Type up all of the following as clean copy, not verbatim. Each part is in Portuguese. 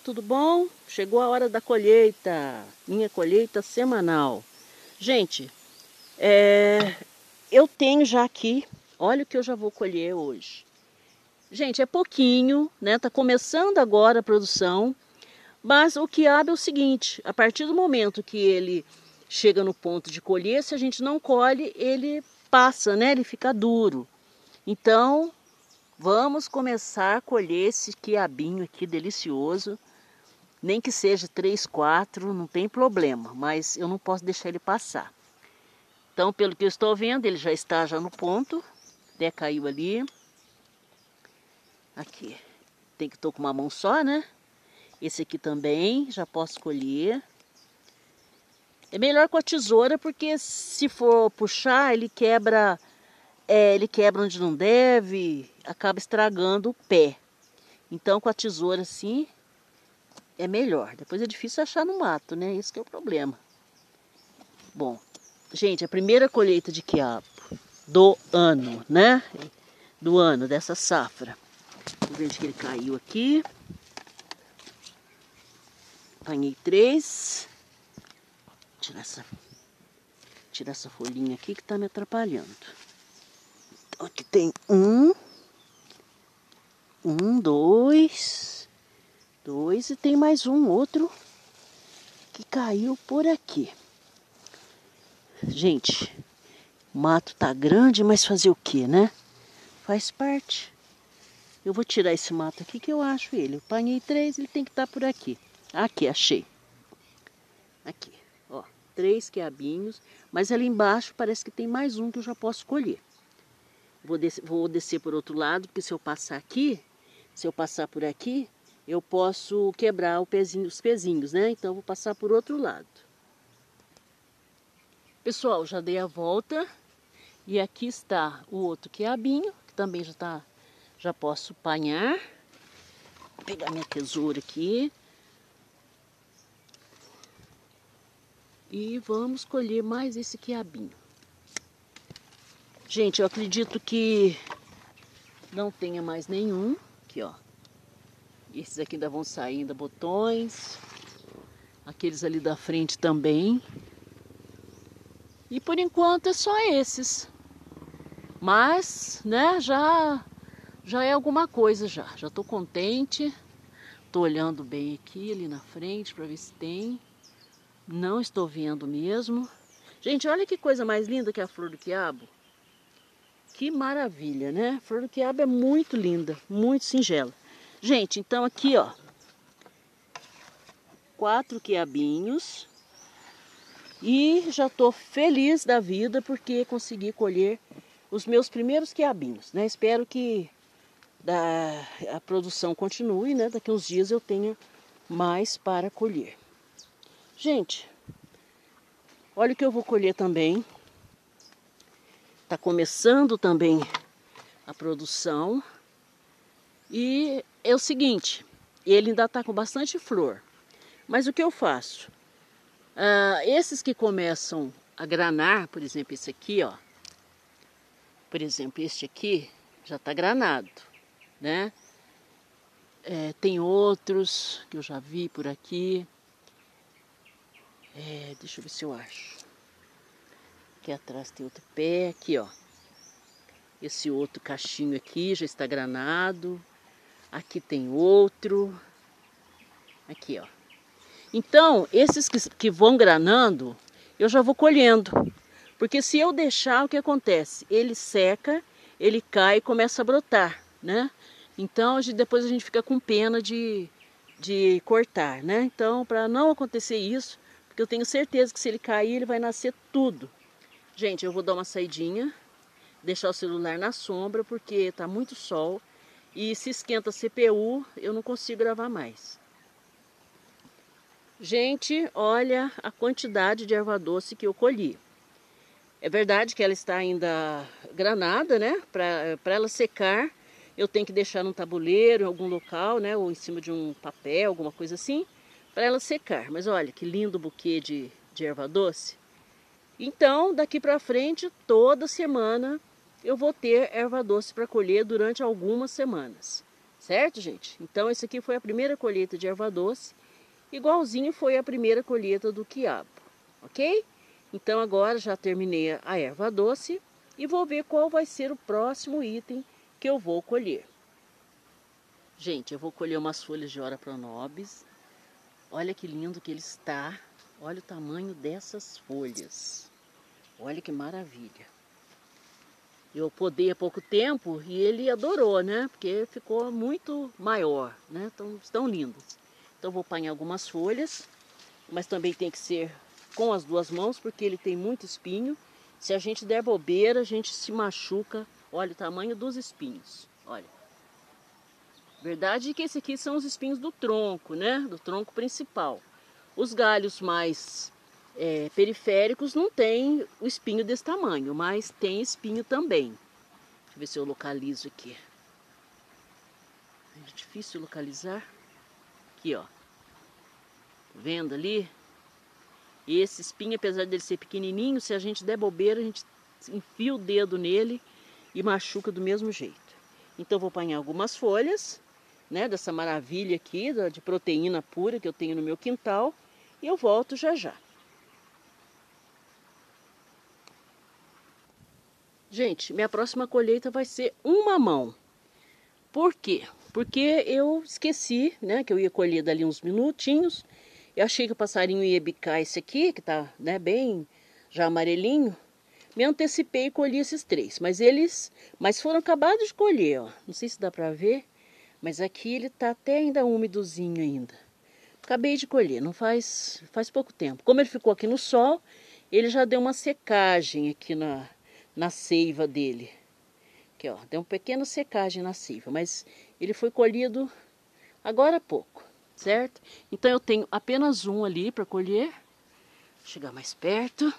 pessoal, tudo bom? Chegou a hora da colheita, minha colheita semanal. Gente, eu tenho já aqui, olha o que eu já vou colher hoje. Gente, é pouquinho, né? Tá começando agora a produção, mas o quiabo é o seguinte, a partir do momento que ele chega no ponto de colher, se a gente não colhe, ele passa, né? Ele fica duro. Então, vamos começar a colher esse quiabinho aqui delicioso, nem que seja 3, 4, não tem problema, mas eu não posso deixar ele passar. Então, pelo que eu estou vendo, ele já está no ponto, até caiu ali. Aqui, tem que estar com uma mão só, né? Esse aqui também, já posso colher. É melhor com a tesoura, porque se for puxar, ele quebra... ele quebra onde não deve, acaba estragando o pé. Então, com a tesoura assim, é melhor. Depois é difícil achar no mato, né? Isso que é o problema. Bom, gente, a primeira colheita de quiabo do ano, né? Do ano, dessa safra. Vou ver onde que ele caiu aqui. Apanhei 3. Tirar essa folhinha aqui que tá me atrapalhando. Aqui tem 1, 2, e tem mais outro que caiu por aqui. Gente, o mato tá grande, mas fazer o que, né? Faz parte. Eu vou tirar esse mato aqui que eu acho ele. Eu apanhei 3, ele tem que estar por aqui. Aqui, achei. Aqui, ó, 3 quiabinhos, mas ali embaixo parece que tem mais um que eu já posso colher. Vou descer por outro lado, porque se eu passar aqui, se eu passar por aqui, eu posso quebrar o pezinho, os pezinhos, né? Então, eu vou passar por outro lado. Pessoal, já dei a volta. E aqui está o outro quiabinho, que também já posso apanhar. Vou pegar minha tesoura aqui. E vamos colher mais esse quiabinho. Gente, eu acredito que não tenha mais nenhum. Aqui, ó. Esses aqui ainda vão sair, ainda botões. Aqueles ali da frente também. E por enquanto é só esses. Mas, né, já é alguma coisa já. Já tô contente. Tô olhando bem aqui, ali na frente, para ver se tem. Não estou vendo mesmo. Gente, olha que coisa mais linda que é a flor do quiabo. Que maravilha, né? A flor do quiabo é muito linda, muito singela. Gente, então aqui, ó, 4 quiabinhos. E já tô feliz da vida porque consegui colher os meus primeiros quiabinhos, né? Espero que a produção continue, né? Daqui uns dias eu tenha mais para colher. Gente, olha o que eu vou colher também. Tá começando também a produção e é o seguinte, ele ainda tá com bastante flor, mas o que eu faço? Esses que começam a granar, por exemplo, esse aqui, ó, por exemplo, este aqui já tá granado, né? Tem outros que eu já vi por aqui, deixa eu ver se eu acho. Aqui atrás tem outro pé, aqui ó, esse outro cachinho aqui já está granado, aqui tem outro, aqui ó. Então, esses que vão granando, eu já vou colhendo, porque se eu deixar, o que acontece? Ele seca, ele cai e começa a brotar, né? Então, depois a gente fica com pena de cortar, né? Então, para não acontecer isso, porque eu tenho certeza que se ele cair, ele vai nascer tudo. Gente, eu vou dar uma saidinha, deixar o celular na sombra, porque tá muito sol. E se esquenta a CPU, eu não consigo gravar mais. Gente, olha a quantidade de erva doce que eu colhi. É verdade que ela está ainda granada, né? Para ela secar, eu tenho que deixar num tabuleiro, em algum local, né? Ou em cima de um papel, alguma coisa assim, para ela secar. Mas olha, que lindo buquê de erva doce. Então, daqui para frente, toda semana eu vou ter erva doce para colher durante algumas semanas. Certo, gente? Então, esse aqui foi a primeira colheita de erva doce. Igualzinho foi a primeira colheita do quiabo, ok? Então, agora já terminei a erva doce e vou ver qual vai ser o próximo item que eu vou colher. Gente, eu vou colher umas folhas de ora pronobis. Olha que lindo que ele está. Olha o tamanho dessas folhas. Olha que maravilha. Eu podei há pouco tempo e ele adorou, né? Porque ficou muito maior, né? Tão lindos. Então vou apanhar algumas folhas, mas também tem que ser com as duas mãos, porque ele tem muito espinho. Se a gente der bobeira, a gente se machuca. Olha o tamanho dos espinhos, olha. Verdade é que esse aqui são os espinhos do tronco, né? Do tronco principal. Os galhos mais periféricos não tem o espinho desse tamanho, mas tem espinho também. Deixa eu ver se eu localizo aqui. É difícil localizar. Aqui, ó. Tá vendo ali? Esse espinho, apesar dele ser pequenininho, se a gente der bobeira, a gente enfia o dedo nele e machuca do mesmo jeito. Então vou apanhar algumas folhas, né, dessa maravilha aqui, de proteína pura que eu tenho no meu quintal, e eu volto já já. Gente, minha próxima colheita vai ser um mamão. Por quê? Porque eu esqueci, né, que eu ia colher dali uns minutinhos. Eu achei que o passarinho ia bicar esse aqui, que tá, né, bem já amarelinho. Me antecipei e colhi esses três, mas foram acabados de colher, ó. Não sei se dá pra ver, mas aqui ele tá até ainda úmidozinho ainda. Acabei de colher, não faz pouco tempo. Como ele ficou aqui no sol, ele já deu uma secagem aqui na seiva dele. Aqui, ó, deu uma pequena secagem na seiva, mas ele foi colhido agora há pouco, certo? Então eu tenho apenas um ali para colher. Vou chegar mais perto.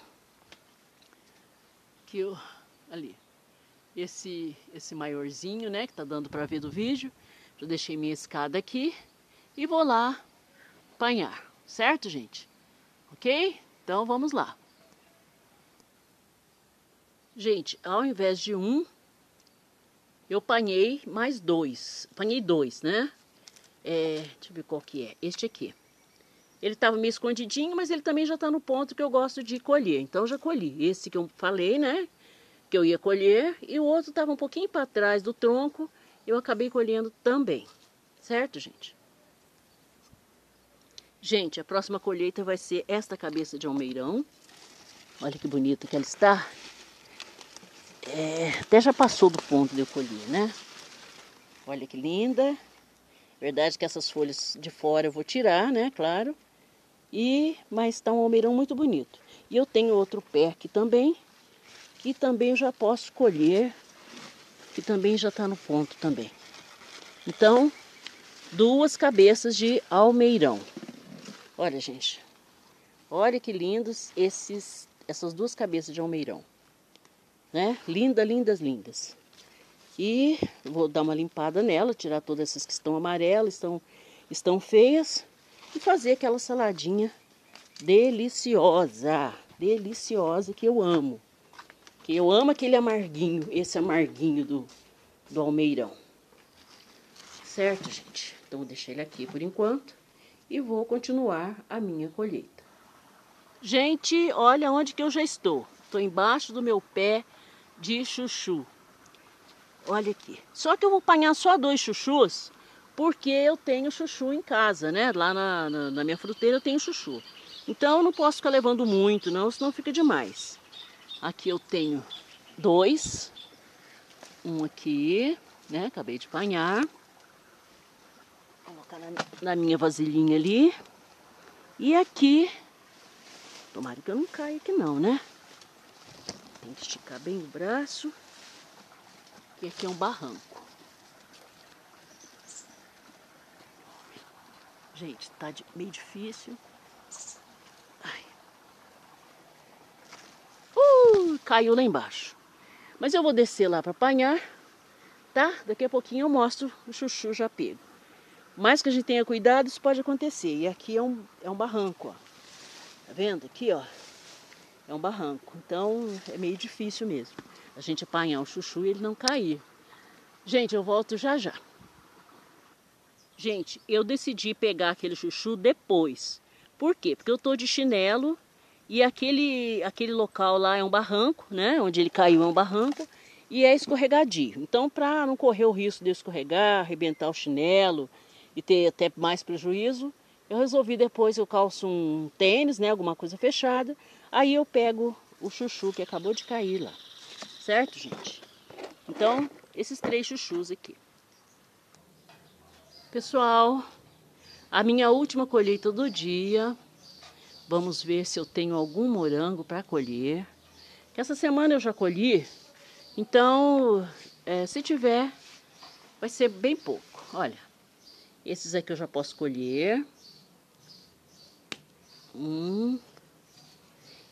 Ali, esse maiorzinho, né, que tá dando para ver do vídeo. Já deixei minha escada aqui e vou lá apanhar, certo, gente? Ok? Então vamos lá. Gente, ao invés de um, eu apanhei mais dois. Apanhei dois, né? Deixa eu ver qual que é. Este aqui. Ele estava meio escondidinho, mas ele também já está no ponto que eu gosto de colher. Então, eu já colhi. Esse que eu falei, né? Que eu ia colher. E o outro estava um pouquinho para trás do tronco. Eu acabei colhendo também. Certo, gente? Gente, a próxima colheita vai ser esta cabeça de almeirão. Olha que bonita que ela está. Até já passou do ponto de eu colher, né? Olha que linda. Verdade que essas folhas de fora eu vou tirar, né? Claro. Mas está um almeirão muito bonito. E eu tenho outro pé aqui também, que também eu já posso colher, que também já está no ponto também. Então, duas cabeças de almeirão. Olha, gente, olha que lindos essas duas cabeças de almeirão, né? Lindas, lindas, lindas. E vou dar uma limpada nela, tirar todas essas que estão amarelas, estão feias. E fazer aquela saladinha deliciosa, deliciosa, que eu amo. Que eu amo aquele amarguinho, esse amarguinho do almeirão. Certo, gente? Então, vou deixar ele aqui por enquanto e vou continuar a minha colheita. Gente, olha onde que eu já estou. Estou embaixo do meu pé de chuchu. Olha aqui. Só que eu vou apanhar só dois chuchus, porque eu tenho chuchu em casa, né? Lá na minha fruteira eu tenho chuchu. Então eu não posso ficar levando muito, não, senão fica demais. Aqui eu tenho dois. Um aqui, né? Acabei de apanhar. Vou colocar na minha vasilhinha ali. E aqui, tomara que eu não caia aqui não, né? Tem que esticar bem o braço. E aqui é um barranco. Gente, tá meio difícil. Ai. Caiu lá embaixo. Mas eu vou descer lá para apanhar, tá? Daqui a pouquinho eu mostro o chuchu já pego. Mais que a gente tenha cuidado, isso pode acontecer. E aqui é um barranco, ó. Tá vendo? Aqui, ó. É um barranco. Então, é meio difícil mesmo. A gente apanhar o chuchu e ele não cair. Gente, eu volto já já. Gente, eu decidi pegar aquele chuchu depois. Por quê? Porque eu tô de chinelo e aquele local lá é um barranco, né? Onde ele caiu é um barranco e é escorregadio. Então, para não correr o risco de escorregar, arrebentar o chinelo e ter até mais prejuízo, eu resolvi depois, eu calço um tênis, né? Alguma coisa fechada. Aí eu pego o chuchu que acabou de cair lá. Certo, gente? Então, esses 3 chuchus aqui. Pessoal, a minha última colheita do dia. Vamos ver se eu tenho algum morango para colher. Essa semana eu já colhi. Então, se tiver, vai ser bem pouco. Olha, esses aqui eu já posso colher.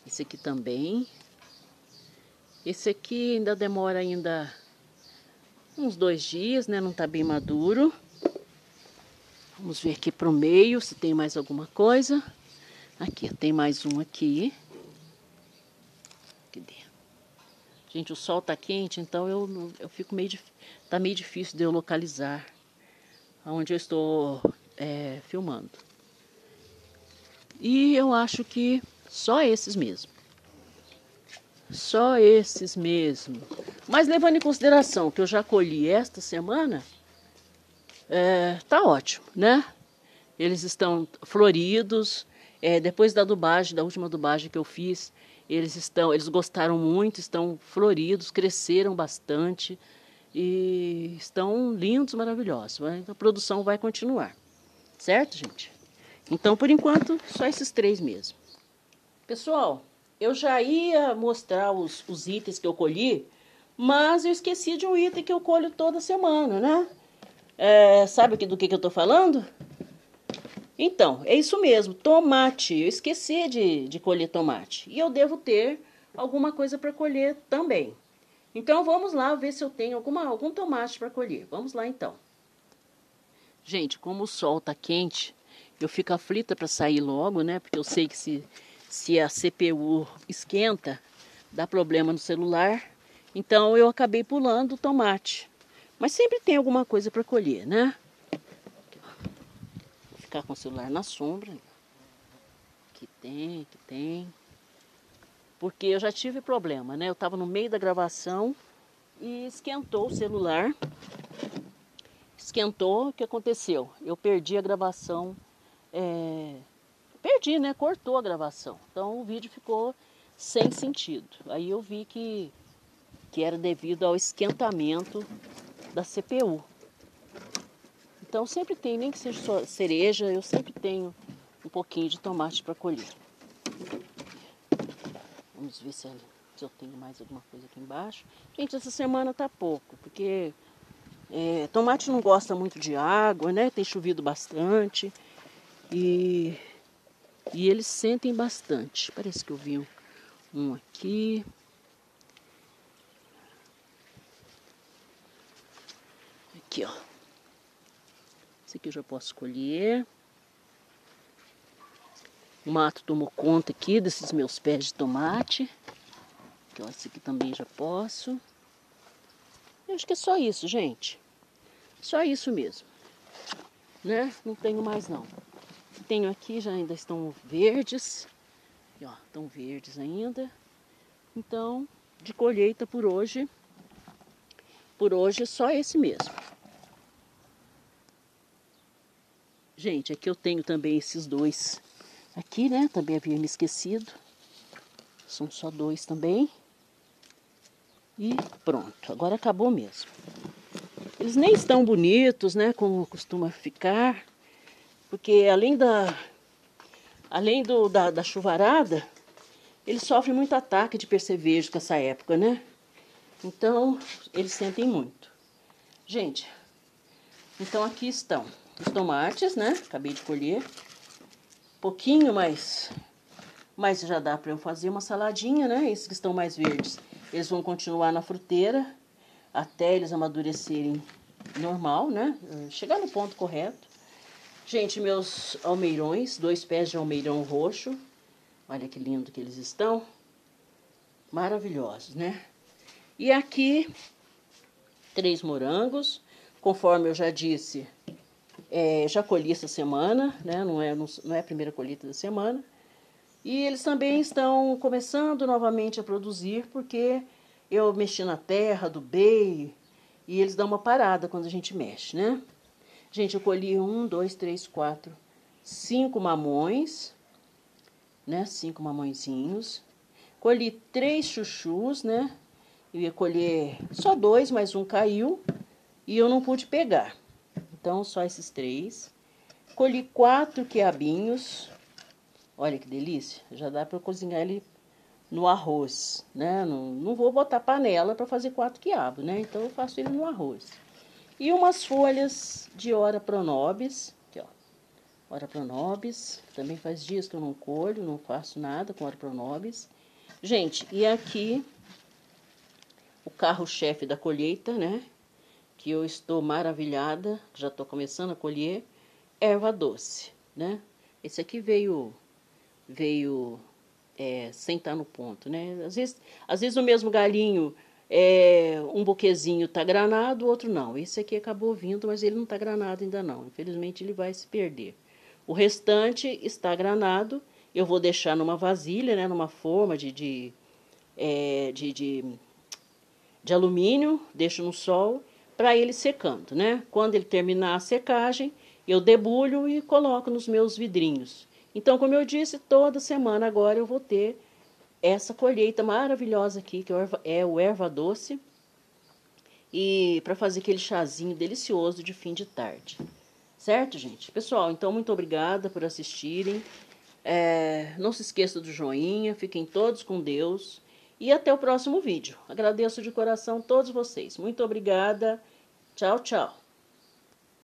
Esse aqui também. Esse aqui ainda demora uns 2 dias, né? Não tá bem maduro. Vamos ver aqui pro meio se tem mais alguma coisa. Aqui, tem mais um aqui. Cadê? Gente, o sol tá quente, então eu fico tá meio difícil de eu localizar onde eu estou filmando. E eu acho que só esses mesmo. Só esses mesmo. Mas levando em consideração que eu já colhi esta semana, tá ótimo, né? Eles estão floridos. Depois da adubagem, da última adubagem que eu fiz, eles gostaram muito, estão floridos, cresceram bastante e estão lindos, maravilhosos. A produção vai continuar, certo, gente? Então, por enquanto, só esses 3 mesmo. Pessoal, eu já ia mostrar os itens que eu colhi, mas eu esqueci de um item que eu colho toda semana, né? Sabe do que eu tô falando? Então, é isso mesmo, tomate. Eu esqueci de colher tomate. E eu devo ter alguma coisa para colher também. Então, vamos lá ver se eu tenho algum tomate para colher. Vamos lá, então. Gente, como o sol tá quente, eu fico aflita para sair logo, né? Porque eu sei que se a CPU esquenta, dá problema no celular. Então, eu acabei pulando o tomate. Mas sempre tem alguma coisa para colher, né? Vou ficar com o celular na sombra. Aqui tem. Porque eu já tive problema, né? Eu estava no meio da gravação e esquentou o celular. Esquentou, o que aconteceu? Eu perdi a gravação. Perdi, né? Cortou a gravação. Então o vídeo ficou sem sentido. Aí eu vi que era devido ao esquentamento da CPU. Então sempre tem, nem que seja só cereja, eu sempre tenho um pouquinho de tomate para colher. Vamos ver se eu tenho mais alguma coisa aqui embaixo. Gente, essa semana tá pouco, porque tomate não gosta muito de água, né? Tem chovido bastante. E eles sentem bastante. Parece que eu vi um aqui. Aqui, ó. Esse aqui eu já posso colher. O mato tomou conta aqui desses meus pés de tomate. Aqui, ó, esse aqui também já posso. Eu acho que é só isso, gente. Só isso mesmo. Né? Não tenho mais, não. Tenho aqui, já ainda estão verdes, e, ó, estão verdes ainda. Então, de colheita por hoje só esse mesmo. Gente, aqui eu tenho também esses 2 aqui, né? Também havia me esquecido. São só 2 também. E pronto, agora acabou mesmo. Eles nem estão bonitos, né? Como costuma ficar. Porque além da chuvarada, eles sofrem muito ataque de percevejo com essa época, né? Então, eles sentem muito. Gente, então aqui estão os tomates, né? Acabei de colher. Pouquinho, mas já dá para eu fazer uma saladinha, né? Esses que estão mais verdes, eles vão continuar na fruteira até eles amadurecerem normal, né? Chegar no ponto correto. Gente, meus almeirões, 2 pés de almeirão roxo. Olha que lindo que eles estão. Maravilhosos, né? E aqui, 3 morangos. Conforme eu já disse, Já colhi essa semana, né? Não é a primeira colheita da semana. E eles também estão começando novamente a produzir, porque eu mexi na terra, adubei, e eles dão uma parada quando a gente mexe, né? Gente, eu colhi 5 mamões, né? 5 mamõezinhos. Colhi 3 chuchus, né? Eu ia colher só 2, mas um caiu e eu não pude pegar. Então, só esses 3. Colhi 4 quiabinhos. Olha que delícia. Já dá para cozinhar ele no arroz, né? Não vou botar panela para fazer 4 quiabos, né? Então, eu faço ele no arroz. E umas folhas de ora pronobis. Aqui, ó. Ora pronobis. Também faz dias que eu não colho, não faço nada com ora pronobis. Gente, e aqui o carro-chefe da colheita, né? Que eu estou maravilhada, já estou começando a colher, erva doce, né? Esse aqui veio sem estar no ponto, né? Às vezes o mesmo galhinho, um buquezinho tá granado, o outro não. Esse aqui acabou vindo, mas ele não tá granado ainda não. Infelizmente, ele vai se perder. O restante está granado, eu vou deixar numa vasilha, né? Numa forma de alumínio, deixo no sol, para ele secando, né? Quando ele terminar a secagem, eu debulho e coloco nos meus vidrinhos. Então, como eu disse, toda semana agora eu vou ter essa colheita maravilhosa aqui, que é o erva doce, e para fazer aquele chazinho delicioso de fim de tarde. Certo, gente? Pessoal, então, muito obrigada por assistirem. Não se esqueça do joinha, fiquem todos com Deus. E até o próximo vídeo. Agradeço de coração a todos vocês. Muito obrigada. Tchau, tchau.